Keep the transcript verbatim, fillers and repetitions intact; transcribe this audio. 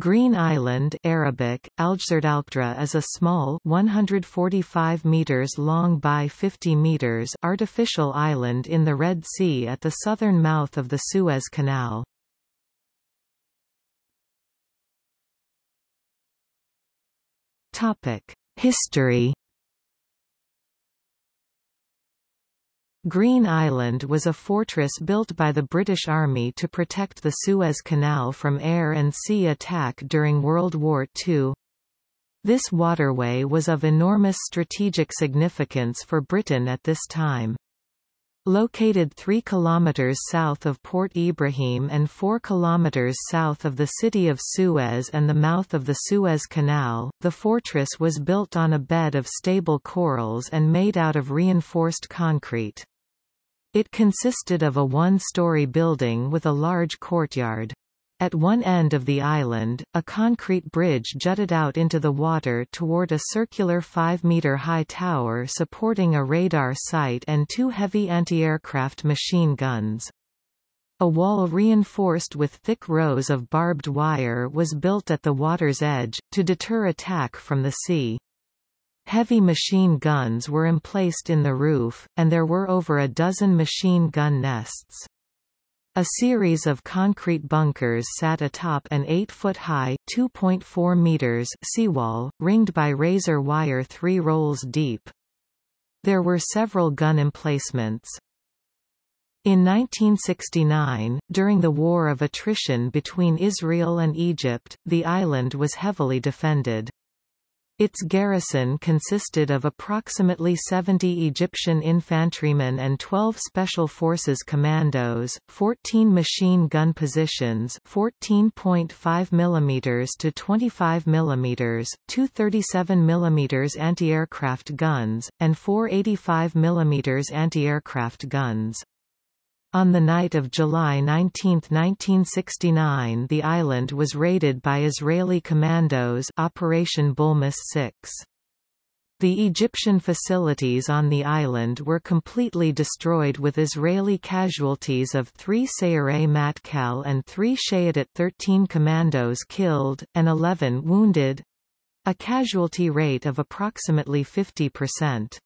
Green Island Arabic, Al-Jzert-Al-Kdra is a small one hundred forty-five meters long by fifty meters artificial island in the Red Sea at the southern mouth of the Suez Canal. History. Green Island was a fortress built by the British Army to protect the Suez Canal from air and sea attack during World War Two. This waterway was of enormous strategic significance for Britain at this time. Located three kilometers south of Port Ibrahim and four kilometers south of the city of Suez and the mouth of the Suez Canal, the fortress was built on a bed of stable corals and made out of reinforced concrete. It consisted of a one-story building with a large courtyard. At one end of the island, a concrete bridge jutted out into the water toward a circular five-meter-high tower supporting a radar site and two heavy anti-aircraft machine guns. A wall reinforced with thick rows of barbed wire was built at the water's edge, to deter attack from the sea. Heavy machine guns were emplaced in the roof, and there were over a dozen machine gun nests. A series of concrete bunkers sat atop an eight-foot-high, two point four meters seawall, ringed by razor wire three rolls deep. There were several gun emplacements. In nineteen sixty-nine, during the War of Attrition between Israel and Egypt, the island was heavily defended. Its garrison consisted of approximately seventy Egyptian infantrymen and twelve Special Forces commandos, fourteen machine gun positions fourteen point five millimeter to twenty-five millimeter, two thirty-seven millimeter anti-aircraft guns, and four eighty-five millimeter anti-aircraft guns. On the night of July nineteenth nineteen sixty-nine, the island was raided by Israeli commandos, Operation Bulmastix six. The Egyptian facilities on the island were completely destroyed with Israeli casualties of three Sayeret Matkal and three Shayetet thirteen commandos killed, and eleven wounded—a casualty rate of approximately fifty percent.